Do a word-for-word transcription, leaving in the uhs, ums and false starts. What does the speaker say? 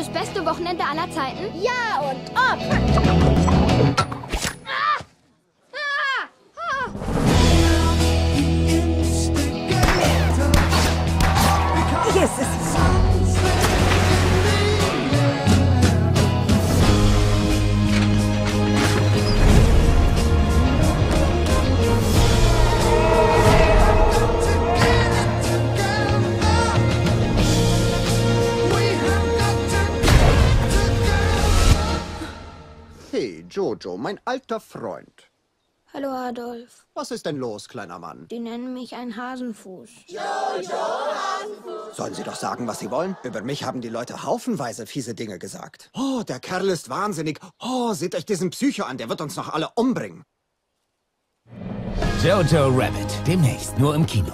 das beste Wochenende aller Zeiten? Ja und ob! Ah! Ah! Ah! Hier ist es. Jojo, mein alter Freund. Hallo, Adolf. Was ist denn los, kleiner Mann? Die nennen mich ein Hasenfuß. Jojo Hasenfuß. Sollen Sie doch sagen, was Sie wollen? Über mich haben die Leute haufenweise fiese Dinge gesagt. Oh, der Kerl ist wahnsinnig. Oh, seht euch diesen Psycho an, der wird uns noch alle umbringen. Jojo Rabbit, demnächst nur im Kino.